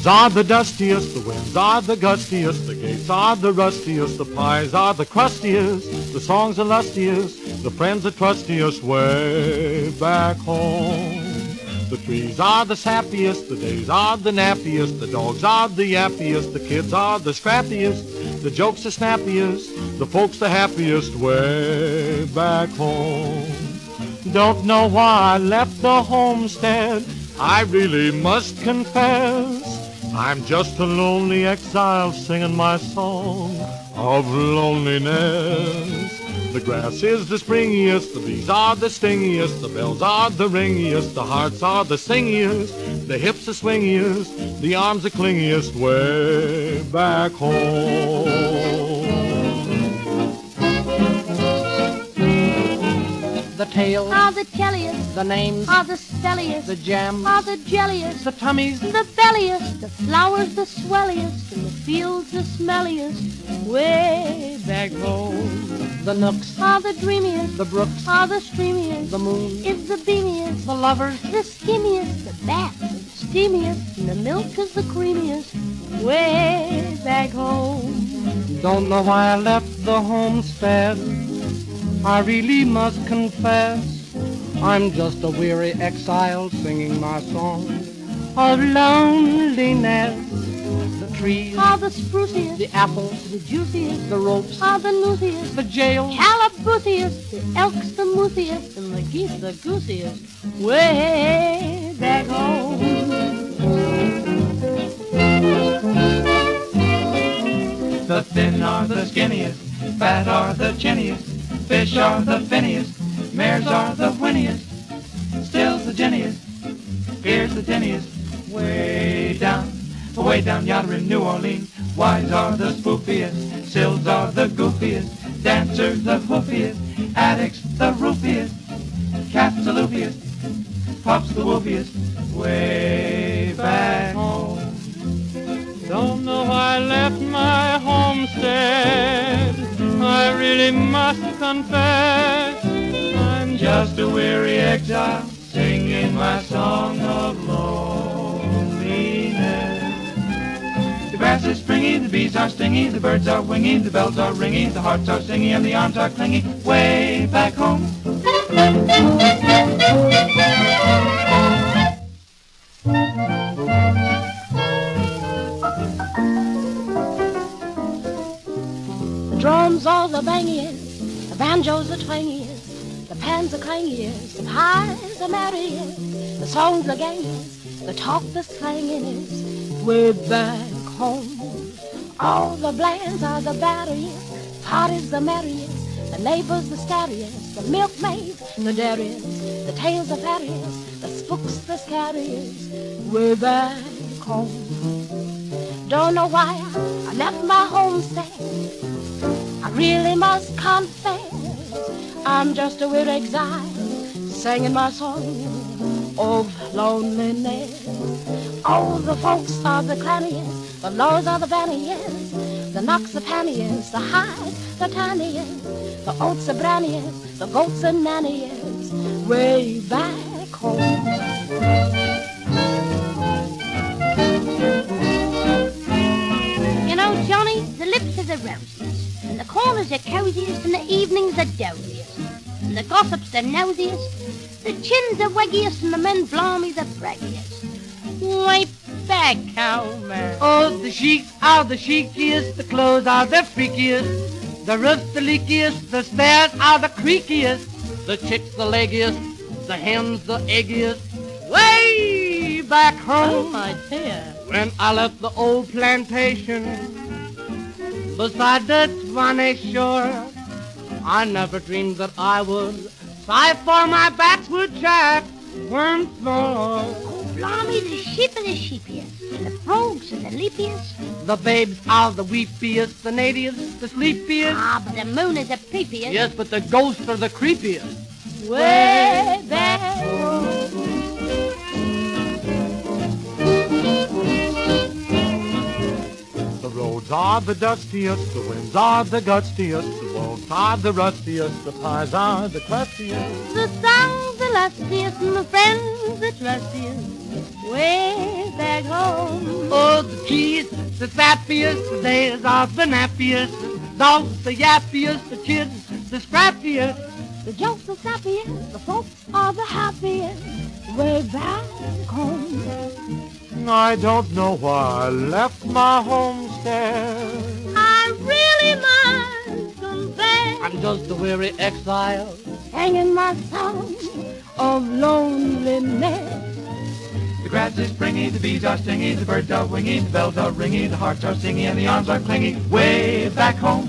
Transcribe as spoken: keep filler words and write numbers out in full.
wheels are the dustiest, the winds are the gustiest, the gates are the rustiest, the pies are the crustiest, the songs are lustiest, the friends are trustiest way back home. The trees are the sappiest, the days are the nappiest, the dogs are the yappiest, the kids are the scrappiest, the jokes the snappiest, the folks the happiest way back home. Don't know why I left the homestead, I really must confess. I'm just a lonely exile singing my song of loneliness. The grass is the springiest, the bees are the stingiest, the bells are the ringiest, the hearts are the singiest, the hips the swingiest, the arms the clingiest way back home. The tails are the telliest, the names are the spelliest, the jam are the jelliest, the tummies the belliest, the flowers the swelliest, and the fields the smelliest way back home. The nooks are the dreamiest, the brooks are the streamiest, the moon is the beamiest, the lovers the skimmiest, the baths are the steamiest, and the milk is the creamiest way back home. Don't know why I left the homestead, I really must confess, I'm just a weary exile singing my song of loneliness. The trees are the spruciest, the apples the juiciest, the ropes are the noosiest, the jail calaboosiest, the elks the moosiest, and the geese the goosiest way back home. The thin are the skinniest, fat are the chinniest, fish are the finniest, mares are the winniest, still's the ginniest, beer's the dinniest, way down, way down yonder in New Orleans. Wives are the spoofiest, sills are the goofiest, dancers the hoofiest, addicts the roofiest, cats the loofiest, pups the woofiest, way back home. Don't know why I left my homestead, I really must confess, I'm just a weary exile singing my song of loneliness. The grass is springy, the bees are stingy, the birds are wingy, the bells are ringing, the hearts are singing, and the arms are clingy way back home. Drums all the bangiest, the banjo's the twangiest, the pan's the clangiest, the pie's the merriest, the song's the gangiest, the talk the slangingest, way back home. All the blands are the batteriest, parties the merriest, the neighbors the scariest, the milkmaids the dairies, the tails the fattiest, the spooks the scariest, way back home. Don't know why I left my homestead, I really must confess, I'm just a weary exile singing my song of loneliness. All the folks are the clanniest, the lows are the banniest, the knocks the panniest, the highs the tiniest, the oats the branniest, the goats and nanniest, way back home. Johnny, the lips are the rosiest, and the corners are coziest, and the evenings are doziest, and the gossips the nosiest, the chins the waggiest, and the men blarmy the braggiest. Way back home. Oh, the sheiks are the chikiest, the clothes are the freakiest, the roof's the leakiest, the stairs are the creakiest, the chicks the leggiest, the hens the eggiest, way back home. Oh, my dear. When I left the old plantation beside the Swanee shore, I never dreamed that I would sigh for my backward jack once more. Oh, blimey, the sheep are the sheepiest, and the frogs are the leapiest. The babes are the weepiest, the natives the sleepiest. Ah, but the moon is the peepiest. Yes, but the ghosts are the creepiest. Way back. The roads are the dustiest, the winds are the gustiest, the wolves are the rustiest, the pies are the crustiest. The song's the lustiest, and the friend's the trustiest, way back home. Oh, the cheese, the sappiest, the days are the nappiest, the dogs the yappiest, the kids the scrappiest. The jokes the sappiest, the folks are the happiest, way back home. I don't know why I left my homestead. I really must confess, I'm just a weary exile, hanging my song of loneliness. The grass is springy, the bees are stingy, the birds are wingy, the bells are ringy, the hearts are singing, and the arms are clingy, way back home.